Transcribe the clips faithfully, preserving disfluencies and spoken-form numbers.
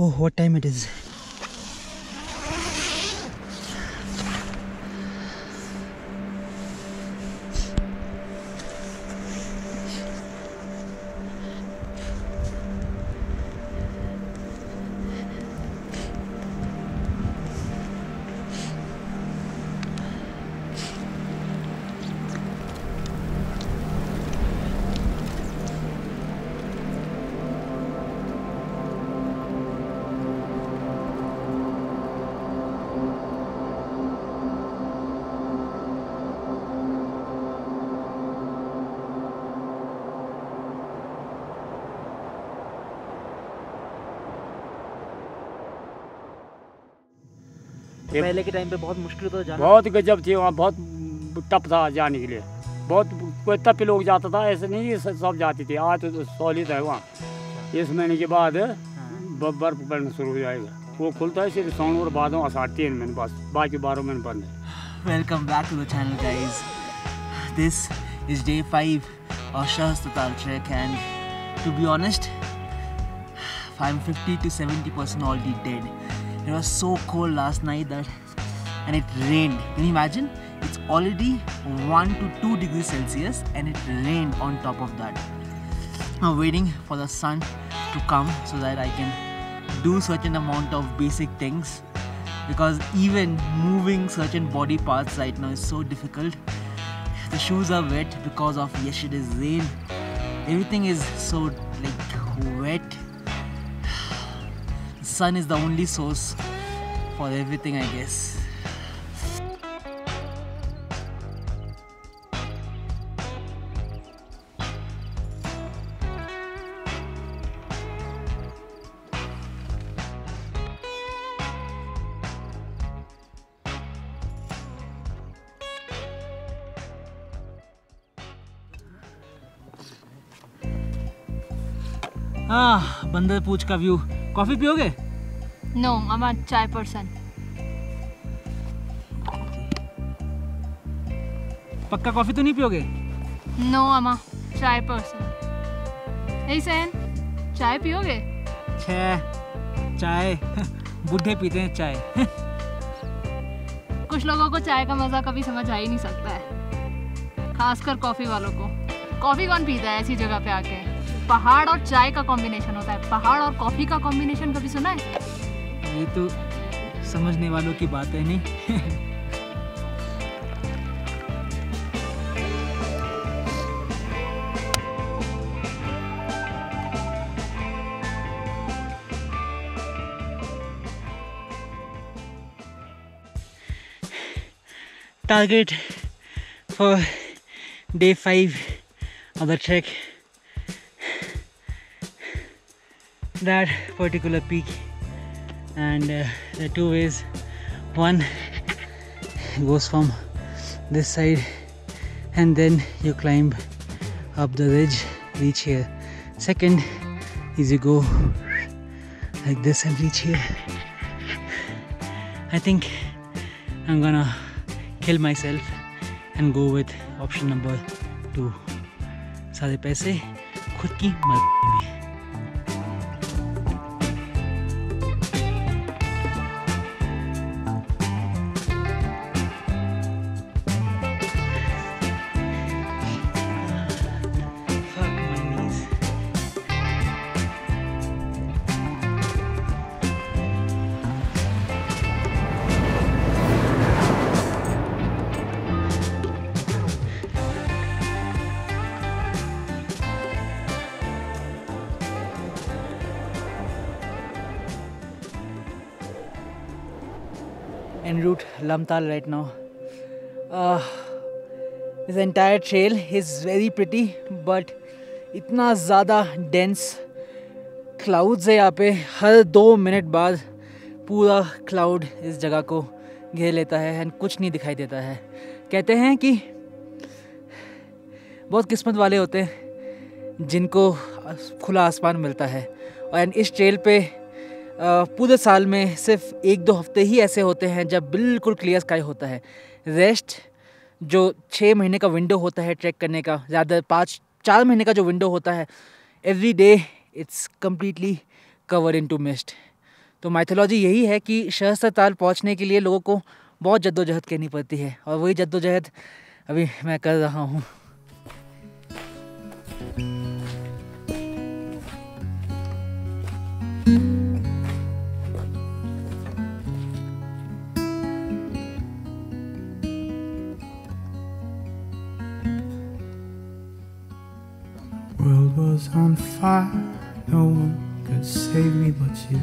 Oh, what time it is. پہلے کے time پہ بہت مشکل ہوتا جانا، بہت گجب تھی وہاں، بہت ٹپ تھا جانے کے لیے، بہت کوئی ٹپ لوگ جاتا تھا، ایسے نہیں سب جاتی تھی. آج تو سہولت ہے وہاں، اس مہینے کے بعد برف پڑنا شروع ہو جائے گا، وہ کھلتا ہے صرف ساون اور بادوں آساڑھ تین مہینے بعد، باقی بارہ مہینے بند ہے. Welcome back to the channel guys, this is day five اور Sahastratal track, and to be honest I'm fifty to seventy percent already dead. It was so cold last night that, and it rained. Can you imagine? It's already one to two degrees Celsius and it rained on top of that. I'm waiting for the sun to come so that I can do certain amount of basic things, because even moving certain body parts right now is so difficult. The shoes are wet because of yesterday's rain. Everything is so like wet. Sun is the only source for everything, I guess. Ah, Bandar Pooch ka view. Coffee piyoge? No, I'm a chai person. Pakka coffee to nahi piyoge? No, I'm a chai person. Hey Sen, chai piyoge? Chai, chai. Buddhe peete hain chai. Kuch logon ko chai ka maza kabhi samajh aa hi nahi sakta hai. Khaaskar coffee walon ko. Coffee kaun peeta hai aisi jagah pe aake? پہاڑ اور چائے کا combination ہوتا ہے، پہاڑ اور کافی کا combination کبھی سنا ہے؟ یہ تو سمجھنے والوں کی بات ہے نہیں. Target for day five of the track, that particular peak, and uh, the two ways. One goes from this side and then you climb up the ridge, reach here. Second is you go like this and reach here. I think I'm gonna kill myself and go with option number two. Sare paise khud ki marzi mein. En route Lamthal right now. Uh, this entire trail is very pretty, but itna zyada dense clouds hai yahan pe. Har دو minute بعد پورا cloud اس جگہ کو گھیر لیتا ہے and کچھ نہیں دکھائی دیتا ہے. کہتے ہیں کہ بہت قسمت والے ہوتے ہیں جن کو کھلا آسمان ملتا ہے، اور اس trail پہ پورے سال میں صرف ایک دو ہفتے ہی ایسے ہوتے ہیں جب بالکل کلیئر اسکائی ہوتا ہے. ریسٹ جو چھ مہینے کا ونڈو ہوتا ہے ٹریک کرنے کا، زیادہ پانچ چار مہینے کا جو ونڈو ہوتا ہے، every day it's completely covered into mist. تو مائتھولوجی یہی ہے کہ سہسترتال پہنچنے کے لیے لوگوں کو بہت جد و جہد کرنی پڑتی ہے، اور وہی جد و جہد ابھی میں کر رہا ہوں. World was on fire, no one could save me but you.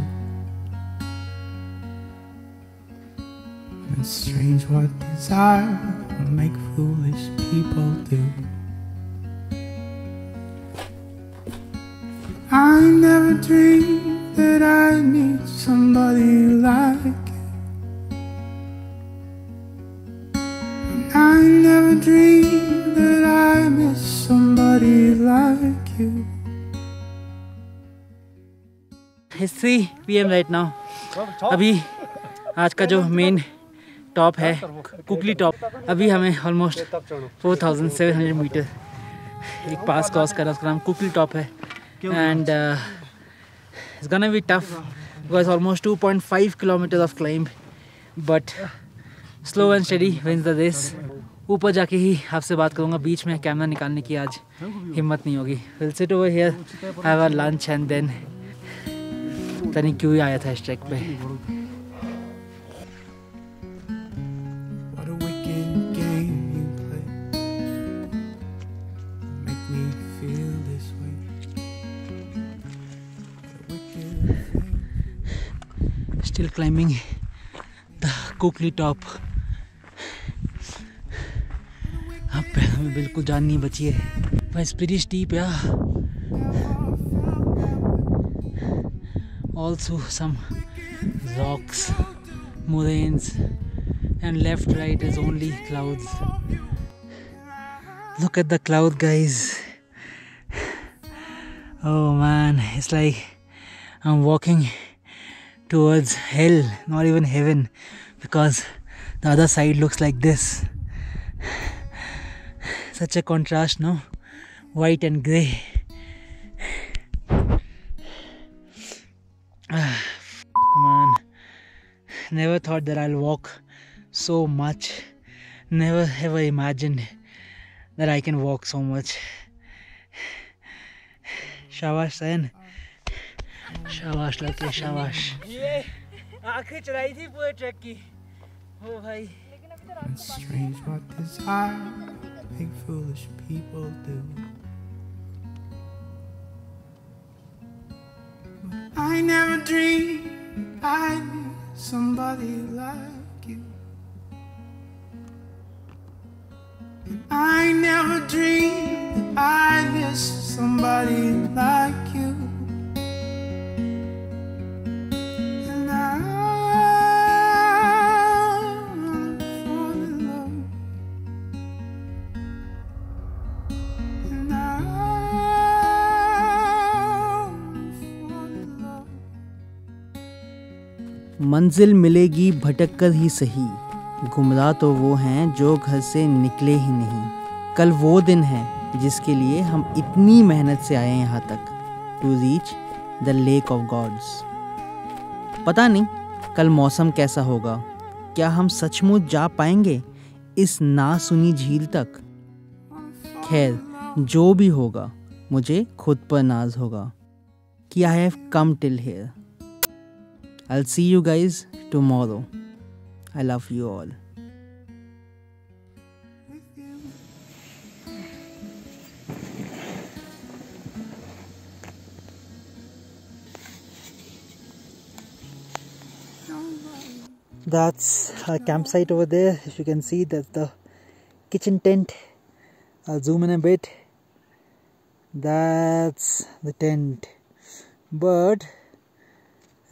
It's strange what desire will make foolish people do. I never dreamed that I'd need somebody like you. And I never dreamed that I'd miss somebody like you. History P M right now. ابھی آج کا جو main top ہے Kokli top, ابھی ہمیں almost four thousand seven hundred metre ایک پاس cross کرنا، اس کا نام کوکلی ٹاپ ہے. And it's gonna be tough because almost two point five kilometre of climb, but slow and steady wins the race. اوپر جا کے ہی آپ سے بات کروں گا، بیچ میں کیمرہ نکالنے کی آج ہمت نہیں ہوگی. Will sit over here, have our lunch and then. پتہ نہیں کیوں ہی آیا تھا اس ٹریک پہ. Still climbing the Cookley top. اب پیروں میں بالکل جان نہیں بچی ہے. بس pretty steep yeah. Also some rocks, moraines, and left right is only clouds. Look at the cloud guys. Oh man, it's like I'm walking towards hell, not even heaven, because the other side looks like this. Such a contrast, no? White and grey. Ah, man. Never thought that I'll walk so much. Never ever imagined that I can walk so much. Shabash, Sayan. شاباش لڑکے، شاباش. یہ آنکھیں چڑھائی تھی پورے track کی. او بھائی منزل ملے گی بھٹک کر ہی سہی، گمراہ تو وہ ہیں جو گھر سے نکلے ہی نہیں. کل وہ دن ہے جس کے لیے ہم اتنی محنت سے آئے ہیں یہاں تک، to reach the lake of gods. پتہ نہیں کل موسم کیسا ہوگا، کیا ہم سچ مچ جا پائیں گے اس ناسنی جھیل تک؟ خیر جو بھی ہوگا مجھے خود پر ناز ہوگا کہ I have come till here. I'll see you guys tomorrow. I love you all. That's our campsite over there. If you can see, that's the kitchen tent. I'll zoom in a bit. That's the tent. But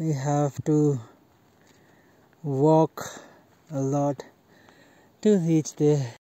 we have to walk a lot to reach there.